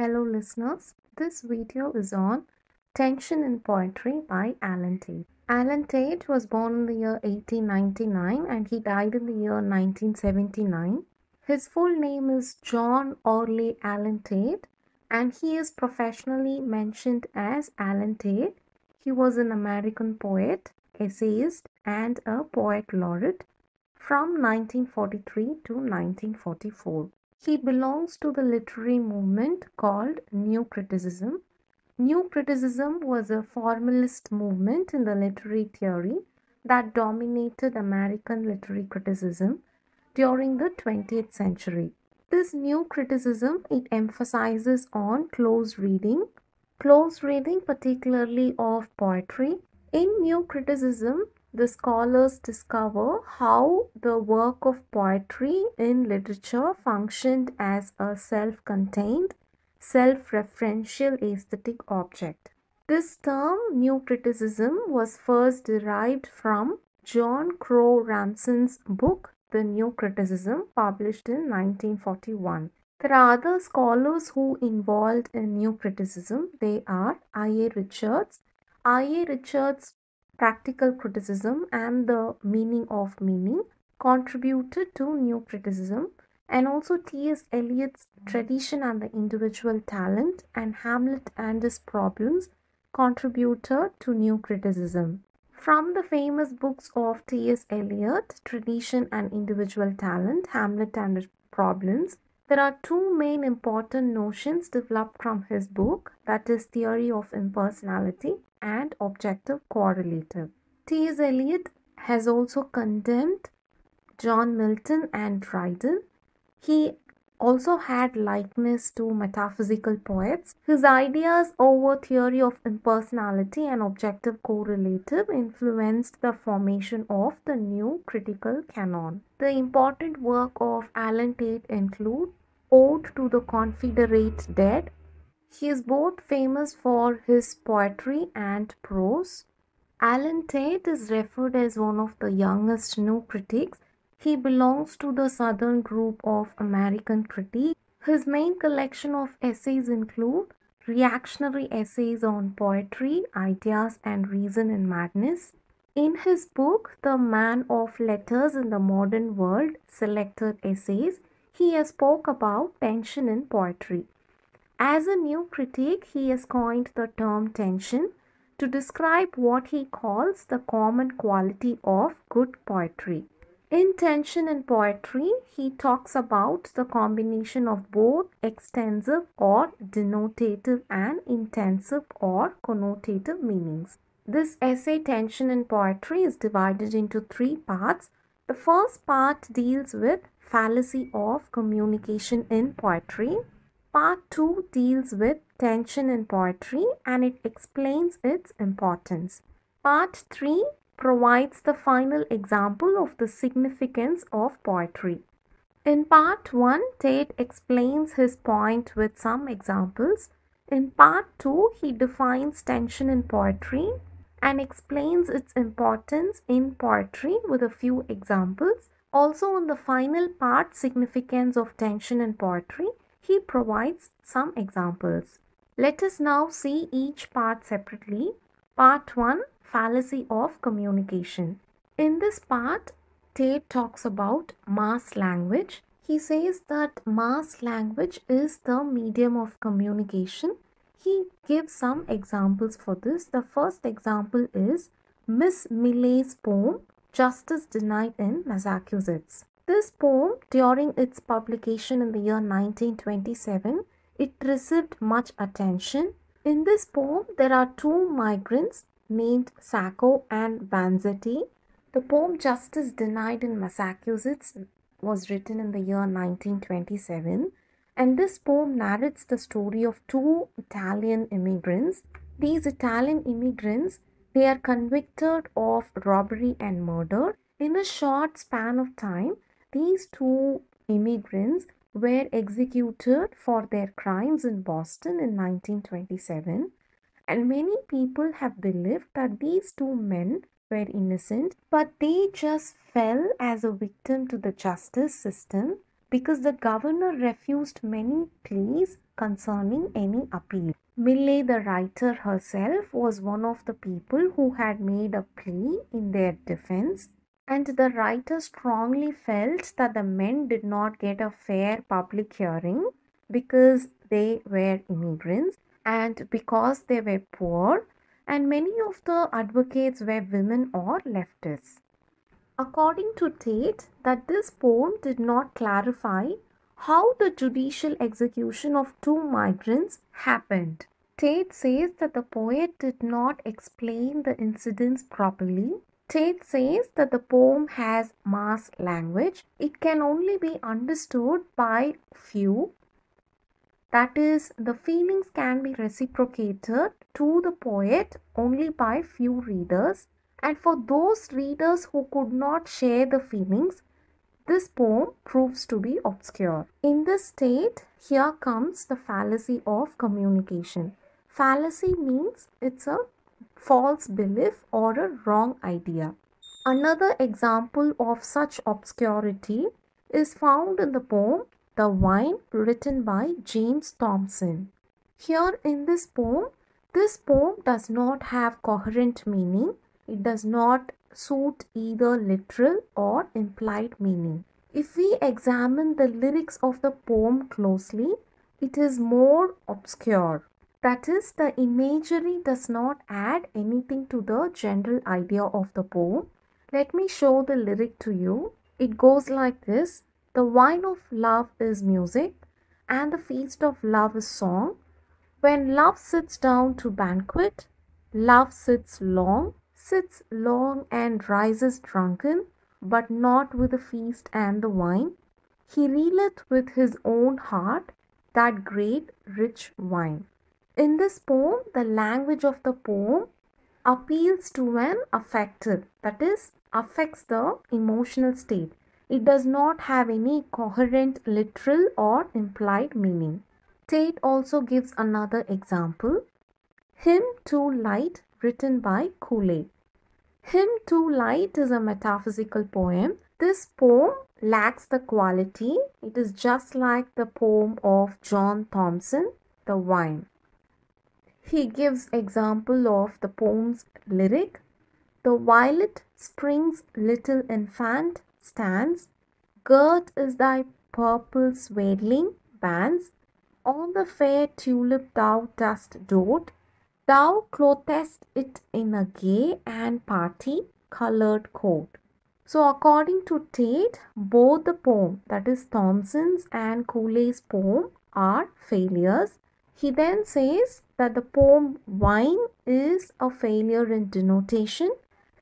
Hello listeners, this video is on Tension in Poetry by Allen Tate. Allen Tate was born in the year 1899 and he died in the year 1979. His full name is John Orley Allen Tate and he is professionally mentioned as Allen Tate. He was an American poet, essayist and a poet laureate from 1943 to 1944. He belongs to the literary movement called New Criticism. New Criticism was a formalist movement in the literary theory that dominated American literary criticism during the 20th century. This New Criticism, it emphasizes on close reading particularly of poetry. In New Criticism, the scholars discover how the work of poetry in literature functioned as a self-contained, self-referential aesthetic object. This term, New Criticism, was first derived from John Crowe Ramson's book, The New Criticism, published in 1941. There are other scholars who involved in New Criticism. They are I.A. Richards. I.A. Richards' Practical Criticism and the Meaning of Meaning contributed to New Criticism, and also T.S. Eliot's Tradition and the Individual Talent and Hamlet and His Problems contributed to New Criticism. From the famous books of T.S. Eliot, Tradition and Individual Talent, Hamlet and His Problems, there are two main important notions developed from his book, that is theory of impersonality and objective correlative. T.S. Eliot has also condemned John Milton and Dryden. He also had likeness to metaphysical poets. His ideas over theory of impersonality and objective correlative influenced the formation of the new critical canon. The important work of Allen Tate include Ode to the Confederate Dead. He is both famous for his poetry and prose. Allen Tate is referred as one of the youngest New Critics. He belongs to the southern group of American critics. His main collection of essays include reactionary essays on poetry, ideas and reason in madness. In his book, The Man of Letters in the Modern World, Selected Essays, he has spoke about tension in poetry. As a new critic, he has coined the term tension to describe what he calls the common quality of good poetry. In Tension in Poetry, he talks about the combination of both extensive or denotative and intensive or connotative meanings. This essay, Tension in Poetry, is divided into three parts. The first part deals with fallacy of communication in poetry. Part 2 deals with tension in poetry and it explains its importance. Part 3 provides the final example of the significance of poetry. In Part 1, Tate explains his point with some examples. In Part 2, he defines tension in poetry and explains its importance in poetry with a few examples. Also, in the final part, significance of tension in poetry, he provides some examples. Let us now see each part separately. Part 1, Fallacy of Communication. In this part, Tate talks about mass language. He says that mass language is the medium of communication. He gives some examples for this. The first example is Miss Millay's poem, Justice Denied in Massachusetts. This poem, during its publication in the year 1927, it received much attention. In this poem, there are two migrants named Sacco and Vanzetti. The poem Justice Denied in Massachusetts was written in the year 1927, and this poem narrates the story of two Italian immigrants. These Italian immigrants, they are convicted of robbery and murder. In a short span of time, these two immigrants were executed for their crimes in Boston in 1927, and many people have believed that these two men were innocent, but they just fell as a victim to the justice system because the governor refused many pleas concerning any appeal. Millay, the writer herself, was one of the people who had made a plea in their defense, and the writer strongly felt that the men did not get a fair public hearing because they were immigrants and because they were poor, and many of the advocates were women or leftists. According to Tate, that this poem did not clarify how the judicial execution of two migrants happened. Tate says that the poet did not explain the incidents properly. Tate says that the poem has mass language. It can only be understood by few. That is, the feelings can be reciprocated to the poet only by few readers. And for those readers who could not share the feelings, this poem proves to be obscure. In this state, here comes the fallacy of communication. Fallacy means it's a false belief or a wrong idea. Another example of such obscurity is found in the poem The Wine, written by James Thomson. Here in this poem does not have coherent meaning. It does not suit either literal or implied meaning. If we examine the lyrics of the poem closely, it is more obscure. That is, the imagery does not add anything to the general idea of the poem. Let me show the lyric to you. It goes like this. The wine of love is music, and the feast of love is song. When love sits down to banquet, love sits long and rises drunken, but not with the feast and the wine. He reeleth with his own heart, that great rich wine. In this poem, the language of the poem appeals to an affected, that is, affects the emotional state. It does not have any coherent literal or implied meaning. Tate also gives another example. Hymn to Light, written by Kule. Hymn to Light is a metaphysical poem. This poem lacks the quality. It is just like the poem of John Thompson, The Vine. He gives example of the poem's lyric. The violet spring's little infant stands. Girt is thy purple swaddling bands. On the fair tulip thou dost dote. Thou clothest it in a gay and party-colored coat. So according to Tate, both the poem, that is Thomson's and Kule's poem, are failures. He then says that the poem Wine is a failure in denotation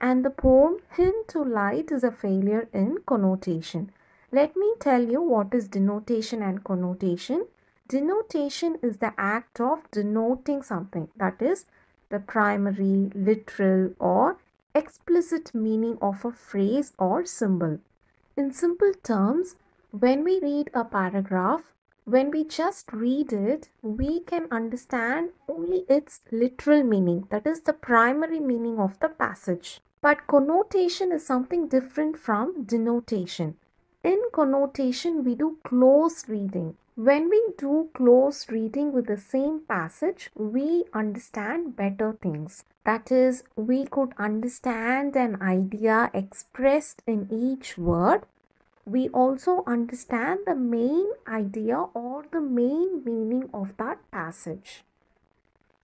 and the poem Hymn to Light is a failure in connotation. Let me tell you what is denotation and connotation. Denotation is the act of denoting something, that is, the primary, literal or explicit meaning of a phrase or symbol. In simple terms, when we read a paragraph, when we just read it, we can understand only its literal meaning, that is, the primary meaning of the passage. But connotation is something different from denotation. In connotation, we do close reading. When we do close reading with the same passage, we understand better things. That is, we could understand an idea expressed in each word. We also understand the main idea or the main meaning of that passage.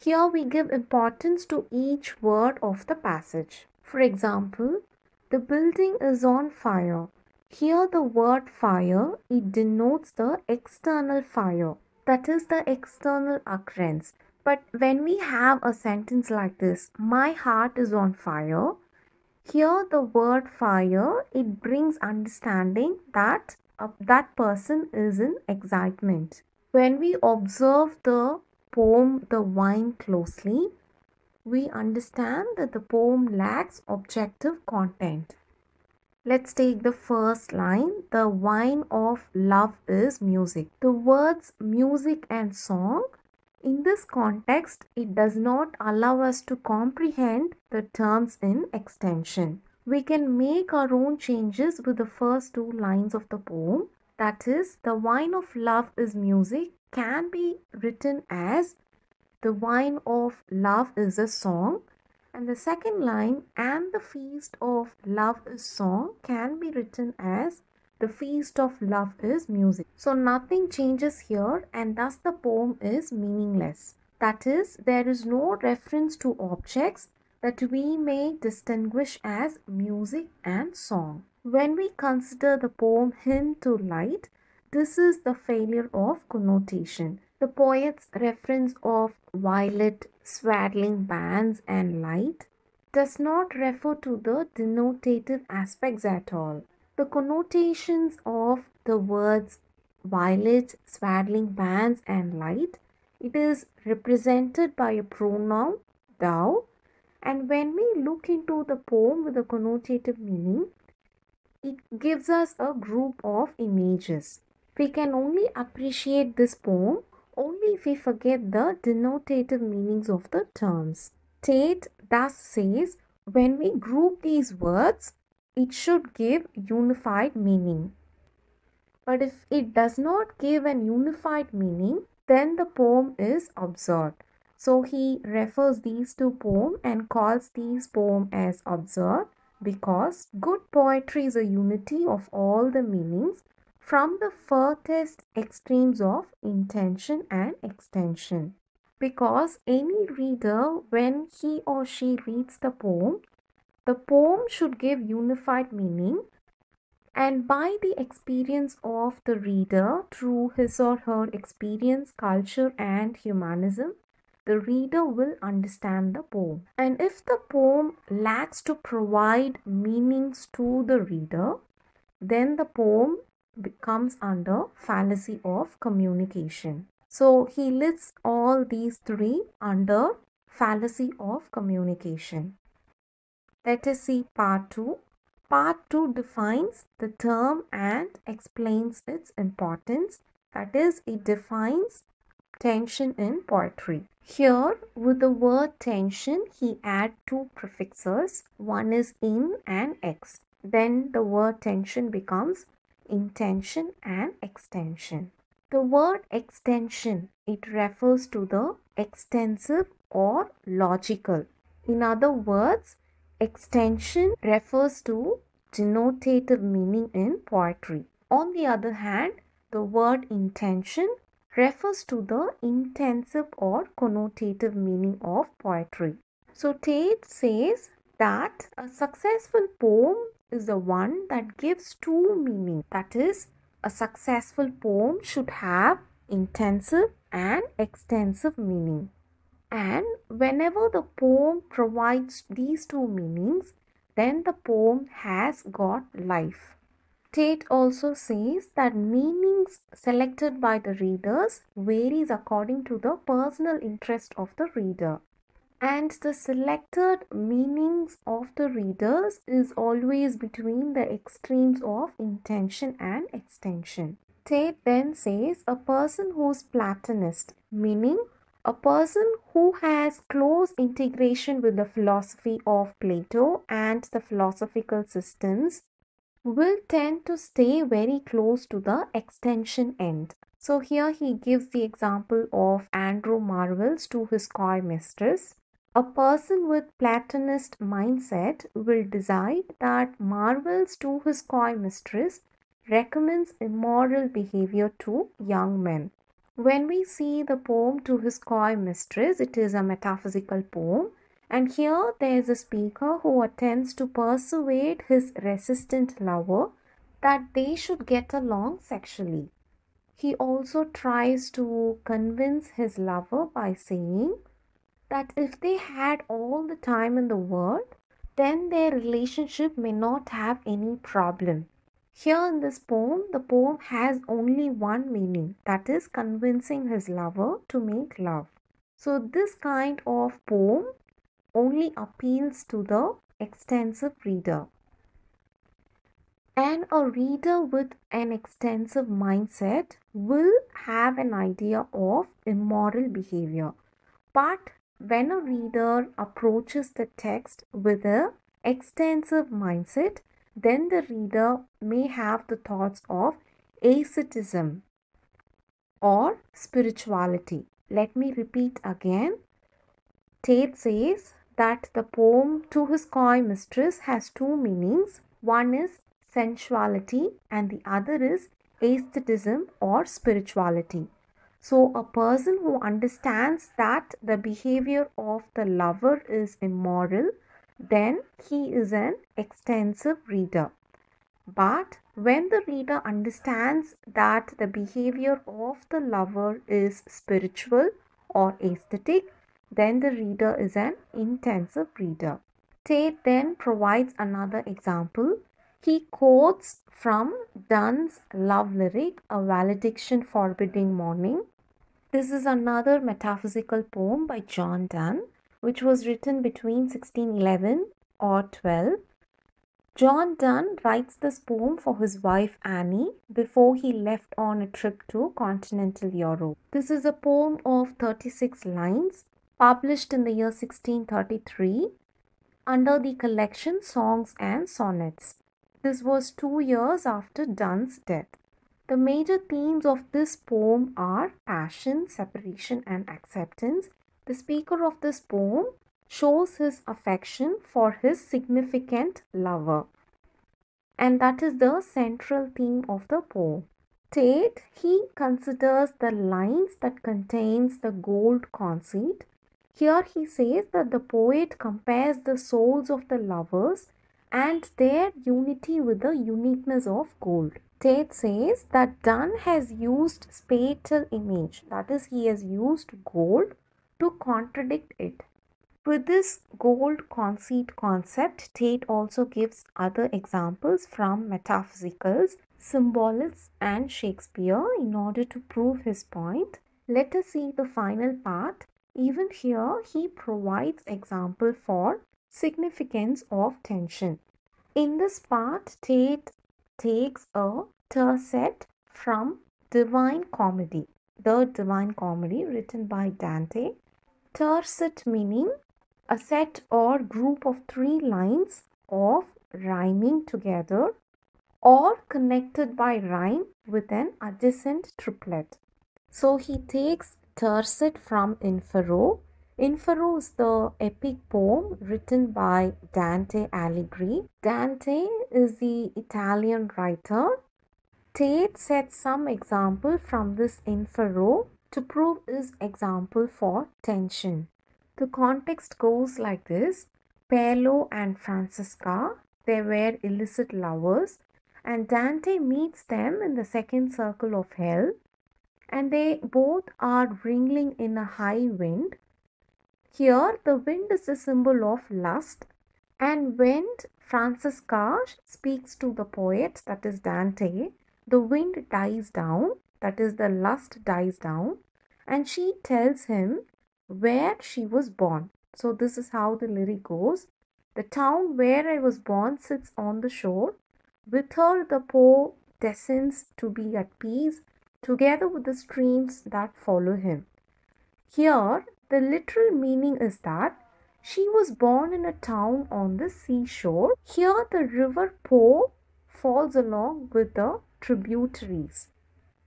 Here we give importance to each word of the passage. For example, the building is on fire. Here the word fire, it denotes the external fire, that is the external occurrence. But when we have a sentence like this, my heart is on fire, here the word fire, it brings understanding that that person is in excitement. When we observe the poem The Wine closely, we understand that the poem lacks objective content. Let's take the first line. The wine of love is music. The words music and song, in this context, it does not allow us to comprehend the terms in extension. We can make our own changes with the first two lines of the poem. That is, the wine of love is music can be written as The Wine of Love is a Song, and the second line, and the Feast of Love is Song, can be written as The Feast of Love is Music. So nothing changes here, and thus the poem is meaningless. That is, there is no reference to objects that we may distinguish as music and song. When we consider the poem Hymn to Light, this is the failure of connotation. The poet's reference of violet swaddling bands and light does not refer to the denotative aspects at all. The connotations of the words violet swaddling bands and light, it is represented by a pronoun thou, and when we look into the poem with a connotative meaning, it gives us a group of images. We can only appreciate this poem only if we forget the denotative meanings of the terms. Tate thus says, when we group these words, it should give unified meaning. But if it does not give an unified meaning, then the poem is absurd. So he refers these two poems and calls these poems as absurd, because good poetry is a unity of all the meanings from the furthest extremes of intention and extension. Because any reader, when he or she reads the poem should give unified meaning, and by the experience of the reader, through his or her experience, culture and humanism, the reader will understand the poem. And if the poem lacks to provide meanings to the reader, then the poem becomes under fallacy of communication. So he lists all these three under fallacy of communication. Let us see part 2. Part 2 defines the term and explains its importance. That is, it defines tension in poetry. Here, with the word tension, he adds two prefixes. One is in and ex. Then the word tension becomes intention and extension. The word extension, it refers to the extensive or logical. In other words, extension refers to denotative meaning in poetry. On the other hand, the word intention refers to the intensive or connotative meaning of poetry. So Tate says that a successful poem is the one that gives two meanings. That is, a successful poem should have intensive and extensive meaning. And whenever the poem provides these two meanings, then the poem has got life. Tate also says that meanings selected by the readers varies according to the personal interest of the reader. And the selected meanings of the readers is always between the extremes of intention and extension. Tate then says a person who is Platonist, meaning a person who has close integration with the philosophy of Plato and the philosophical systems, will tend to stay very close to the extension end. So here he gives the example of Andrew Marvell's To His Coy Mistress. A person with Platonist mindset will decide that Marvell's To His Coy Mistress recommends immoral behavior to young men. When we see the poem To His Coy Mistress, it is a metaphysical poem. And here there is a speaker who attempts to persuade his resistant lover that they should get along sexually. He also tries to convince his lover by saying that if they had all the time in the world, then their relationship may not have any problem. Here in this poem, the poem has only one meaning, that is convincing his lover to make love. So this kind of poem only appeals to the extensive reader. And a reader with an extensive mindset will have an idea of immoral behavior. But when a reader approaches the text with an extensive mindset, then the reader may have the thoughts of asceticism. or spirituality. Let me repeat again. Tate says that the poem To His Coy Mistress has two meanings. One is sensuality and the other is aestheticism or spirituality. So a person who understands that the behavior of the lover is immoral, then he is an extensive reader. But when the reader understands that the behavior of the lover is spiritual or aesthetic, then the reader is an intensive reader. Tate then provides another example. He quotes from Donne's love lyric, A Valediction: Forbidding Mourning. This is another metaphysical poem by John Donne, which was written between 1611 or 12. John Donne writes this poem for his wife Anne before he left on a trip to continental Europe. This is a poem of 36 lines, published in the year 1633 under the collection Songs and Sonnets. This was 2 years after Donne's death. The major themes of this poem are passion, separation, and acceptance. The speaker of this poem shows his affection for his significant lover, and that is the central theme of the poem. Tate, he considers the lines that contains the gold conceit. Here he says that the poet compares the souls of the lovers and their unity with the uniqueness of gold. Tate says that Donne has used spatial image, that is, he has used gold to contradict it. With this gold conceit concept, Tate also gives other examples from metaphysicals, symbolists, and Shakespeare in order to prove his point. Let us see the final part. Even here, he provides example for significance of tension. In this part, Tate takes a tercet from The Divine Comedy written by Dante. Tercet meaning a set or group of three lines of rhyming together or connected by rhyme with an adjacent triplet. So he takes tercet from Inferno. Inferno is the epic poem written by Dante Alighieri. Dante is the Italian writer. Tate sets some example from this Inferno to prove his example for tension. The context goes like this. Paolo and Francesca, they were illicit lovers, and Dante meets them in the second circle of hell, and they both are wrangling in a high wind. Here, the wind is a symbol of lust, and when Francesca speaks to the poet, that is Dante, the wind dies down, that is the lust dies down, and she tells him where she was born. So this is how the lyric goes. The town where I was born sits on the shore. With her the Po descends to be at peace, together with the streams that follow him. Here, the literal meaning is that she was born in a town on the seashore. Here the river Po falls along with the tributaries.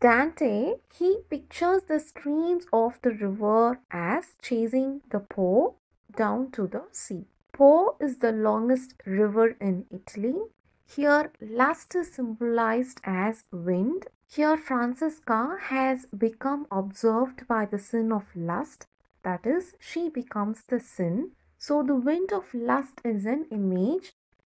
Dante, he pictures the streams of the river as chasing the Po down to the sea. Po is the longest river in Italy. Here lust is symbolized as wind. Here Francesca has become observed by the sin of lust. That is, she becomes the sin. So the wind of lust is an image.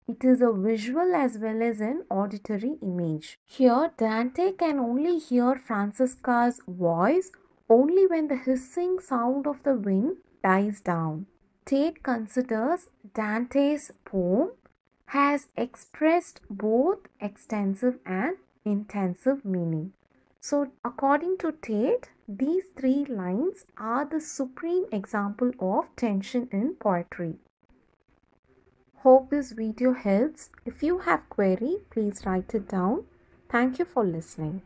It is a visual as well as an auditory image. Here, Dante can only hear Francesca's voice only when the hissing sound of the wind dies down. Tate considers Dante's poem has expressed both extensive and intensive meaning. So, according to Tate, these three lines are the supreme example of tension in poetry. Hope this video helps. If you have query, please write it down. Thank you for listening.